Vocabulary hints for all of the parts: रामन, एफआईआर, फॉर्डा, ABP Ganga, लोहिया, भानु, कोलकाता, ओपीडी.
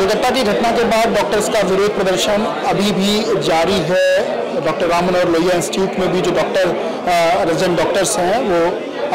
कोलकाता की घटना के बाद डॉक्टर्स का विरोध प्रदर्शन अभी भी जारी है। डॉक्टर रामन और लोहिया इंस्टीट्यूट में भी जो रेजिडेंट डॉक्टर्स हैं वो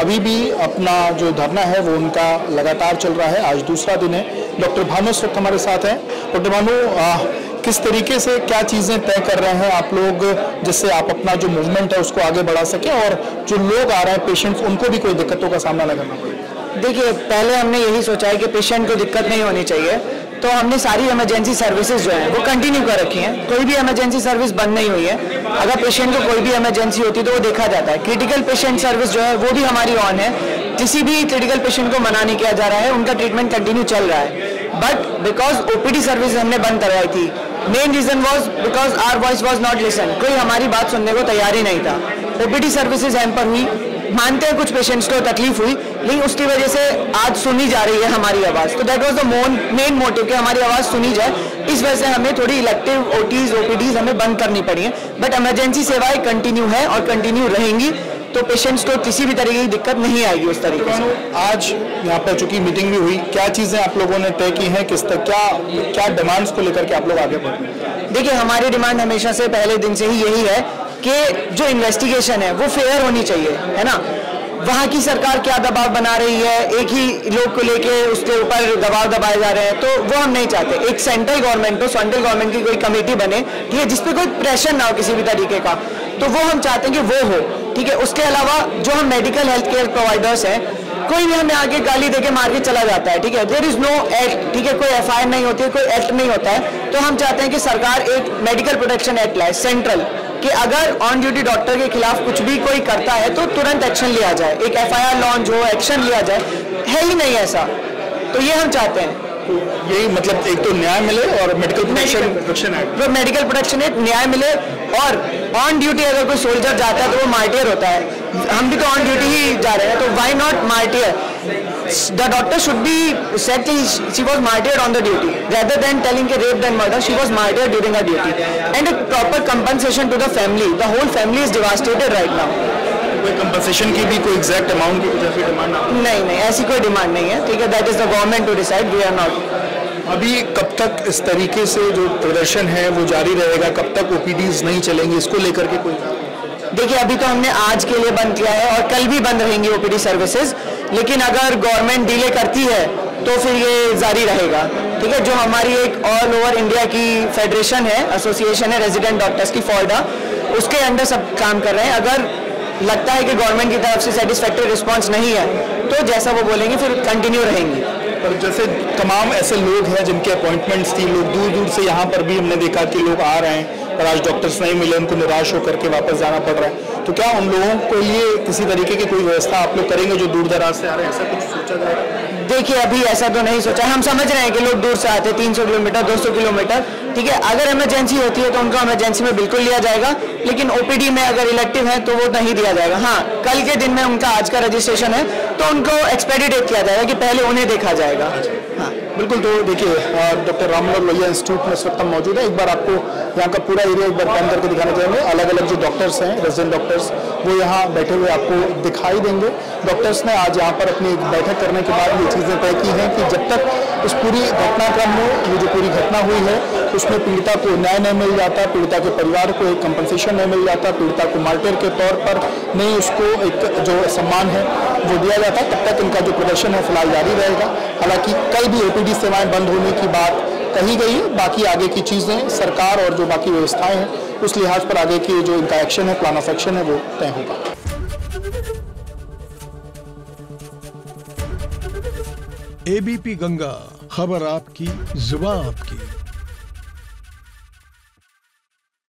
अभी भी अपना जो धरना है वो उनका लगातार चल रहा है। आज दूसरा दिन है। डॉक्टर भानु इस वक्त हमारे साथ हैं। डॉक्टर भानु, किस तरीके से क्या चीज़ें तय कर रहे हैं आप लोग जिससे आप अपना जो मूवमेंट है उसको आगे बढ़ा सकें और जो लोग आ रहे हैं पेशेंट्स उनको भी कोई दिक्कतों का सामना न करना पड़े? देखिए, पहले हमने यही सोचा है कि पेशेंट को दिक्कत नहीं होनी चाहिए, तो हमने सारी इमरजेंसी सर्विसेज जो है वो कंटिन्यू कर रखी हैं। कोई भी इमरजेंसी सर्विस बंद नहीं हुई है। अगर पेशेंट को कोई भी इमरजेंसी होती है तो वो देखा जाता है। क्रिटिकल पेशेंट सर्विस जो है वो भी हमारी ऑन है। किसी भी क्रिटिकल पेशेंट को मना नहीं किया जा रहा है, उनका ट्रीटमेंट कंटिन्यू चल रहा है। बट बिकॉज ओपीडी सर्विस हमने बंद करवाई थी, main reason was because our voice was not listen. कोई हमारी बात सुनने को तैयार ही नहीं था। ओपीडी सर्विसेज हैम्पर हुई, मानते हैं कुछ पेशेंट्स को तकलीफ हुई, लेकिन उसकी वजह से आज सुनी जा रही है हमारी आवाज़। तो that was the main motive कि हमारी आवाज़ सुनी जाए। इस वजह से हमें थोड़ी इलेक्टिव ओपीडीज हमें बंद करनी पड़ी है, बट इमरजेंसी सेवाएं कंटिन्यू है और कंटिन्यू रहेंगी, तो पेशेंट्स को किसी भी तरीके की दिक्कत नहीं आएगी उस तरीके से। आज यहाँ पर चूंकि मीटिंग भी हुई, क्या चीज़ें आप लोगों ने तय की हैं, क्या डिमांड्स को लेकर के आप लोग आगे बढ़? देखिए, हमारी डिमांड हमेशा से पहले दिन से ही यही है कि जो इन्वेस्टिगेशन है वो फेयर होनी चाहिए, है ना। वहाँ की सरकार क्या दबाव बना रही है, एक ही लोग को लेके उसके ऊपर दबाव दबाए जा रहे हैं, तो वो हम नहीं चाहते। एक सेंट्रल गवर्नमेंट हो, सेंट्रल गवर्नमेंट की कोई कमेटी बने, ठीक है, जिसपे कोई प्रेशर ना हो किसी भी तरीके का, तो वो हम चाहते हैं कि वो हो, ठीक है। उसके अलावा जो हम मेडिकल हेल्थ केयर प्रोवाइडर्स हैं, कोई भी हमें आगे गाली देके मार के चला जाता है, ठीक है। देयर इज नो एक्ट, ठीक है, कोई एफआईआर नहीं होती है, कोई एक्ट नहीं होता है। तो हम चाहते हैं कि सरकार एक मेडिकल प्रोटेक्शन एक्ट लाए सेंट्रल, कि अगर ऑन ड्यूटी डॉक्टर के खिलाफ कुछ भी कोई करता है तो तुरंत एक्शन लिया जाए, एक एफआईआर लॉन्च हो, एक्शन लिया जाए। है ही नहीं ऐसा, तो ये हम चाहते हैं। यही मतलब एक तो न्याय मिले और मेडिकल प्रोटेक्शन एक्ट न्याय मिले, और ऑन ड्यूटी अगर कोई सोल्जर जाता है तो वो मार्टियर होता है। हम भी तो ऑन ड्यूटी ही जा रहे हैं, तो why not martyr? The doctor should be said she was martyr on the duty rather than telling के rape and murder. She was martyr during a duty and a proper compensation to the family. The whole family is devastated right now. कोई compensation की भी कोई exact amount की कुछ ऐसी demand नहीं, ऐसी कोई डिमांड नहीं है, ठीक है। That is the government to decide, we are not. अभी कब तक इस तरीके से जो प्रदर्शन है वो जारी रहेगा, कब तक ओपीडीज नहीं चलेंगी, इसको लेकर के कोई? देखिए, अभी तो हमने आज के लिए बंद किया है और कल भी बंद रहेंगी ओपीडी सर्विसेज, लेकिन अगर गवर्नमेंट डिले करती है तो फिर ये जारी रहेगा, ठीक है। जो हमारी एक ऑल ओवर इंडिया की फेडरेशन है, एसोसिएशन है रेजिडेंट डॉक्टर्स की, फॉर्डा, उसके अंडर सब काम कर रहे हैं। अगर लगता है कि गवर्नमेंट की तरफ से सेटिस्फैक्टरी रिस्पांस नहीं है तो जैसा वो बोलेंगे फिर कंटिन्यू रहेंगी। पर जैसे तमाम ऐसे लोग हैं जिनके अपॉइंटमेंट्स थी, लोग दूर दूर से, यहाँ पर भी हमने देखा कि लोग आ रहे हैं पर आज डॉक्टर्स नहीं मिले, उनको निराश होकर के वापस जाना पड़ रहा है। तो क्या उन लोगों के लिए किसी तरीके की कोई व्यवस्था आप लोग करेंगे जो दूर दराज से आ रहे हैं, ऐसा कुछ सोचा जाए? देखिए, अभी ऐसा तो नहीं सोचा है। हम समझ रहे हैं कि लोग दूर से आते हैं, 300 किलोमीटर, 200 किलोमीटर, ठीक है। अगर इमरजेंसी होती है तो उनको इमरजेंसी में बिल्कुल लिया जाएगा, लेकिन ओपीडी में अगर इलेक्टिव है तो वो नहीं दिया जाएगा। हाँ, कल के दिन में उनका आज का रजिस्ट्रेशन है तो उनको एक्सपायरी डेट किया जाएगा कि पहले उन्हें देखा जाएगा। हाँ बिल्कुल। तो देखिए, डॉक्टर रामन लोहिया इंस्टीट्यूट में इस वक्त हम मौजूद है। एक बार आपको यहाँ का पूरा एरिया एक बार पैन करके दिखाना चाहेंगे। अलग अलग जो डॉक्टर्स हैं, रेजिडेंट डॉक्टर्स, वो यहाँ बैठे हुए आपको दिखाई देंगे। डॉक्टर्स ने आज यहाँ पर अपनी बैठक करने के बाद ये चीज़ें तय की हैं कि जब तक इस पूरी घटनाक्रम में ये जो पूरी घटना हुई है उसमें पीड़िता को न्याय नहीं मिल जाता, पीड़िता के परिवार को एक कंपनसेशन नहीं मिल जाता, पीड़िता को मार्टियर के तौर पर नहीं उसको एक जो सम्मान है वो दिया जाता, तब तक इनका जो प्रदर्शन है फिलहाल जारी रहेगा। हालांकि कल भी ओपीडी सेवाएं बंद होने की बात कही गई, बाकी आगे की चीज़ें सरकार और जो बाकी व्यवस्थाएं हैं उस लिहाज पर आगे की जो इनका एक्शन है, प्लान ऑफ एक्शन है, वो तय होगा। एबीपी गंगा, खबर आपकी, जुबान आपकी।